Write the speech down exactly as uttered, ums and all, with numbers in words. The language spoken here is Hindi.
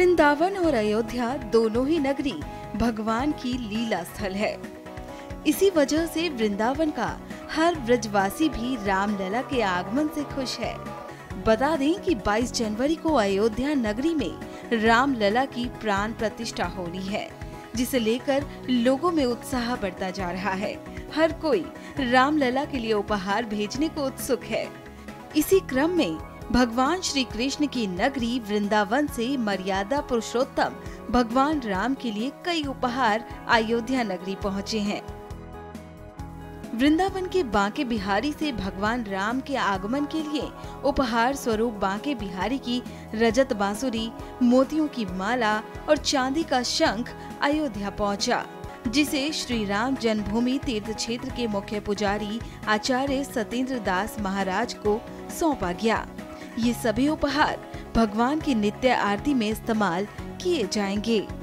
वृंदावन और अयोध्या दोनों ही नगरी भगवान की लीला स्थल है। इसी वजह से वृंदावन का हर ब्रजवासी भी राम लला के आगमन से खुश है। बता दें कि बाईस जनवरी को अयोध्या नगरी में राम लला की प्राण प्रतिष्ठा होनी है, जिसे लेकर लोगों में उत्साह बढ़ता जा रहा है। हर कोई राम लला के लिए उपहार भेजने को उत्सुक है। इसी क्रम में भगवान श्री कृष्ण की नगरी वृंदावन से मर्यादा पुरुषोत्तम भगवान राम के लिए कई उपहार अयोध्या नगरी पहुंचे हैं। वृंदावन के बांके बिहारी से भगवान राम के आगमन के लिए उपहार स्वरूप बांके बिहारी की रजत बांसुरी, मोतियों की माला और चांदी का शंख अयोध्या पहुंचा, जिसे श्री राम जन्मभूमि तीर्थ क्षेत्र के मुख्य पुजारी आचार्य सत्येंद्र दास महाराज को सौंपा गया। ये सभी उपहार भगवान की नित्य आरती में इस्तेमाल किए जाएंगे।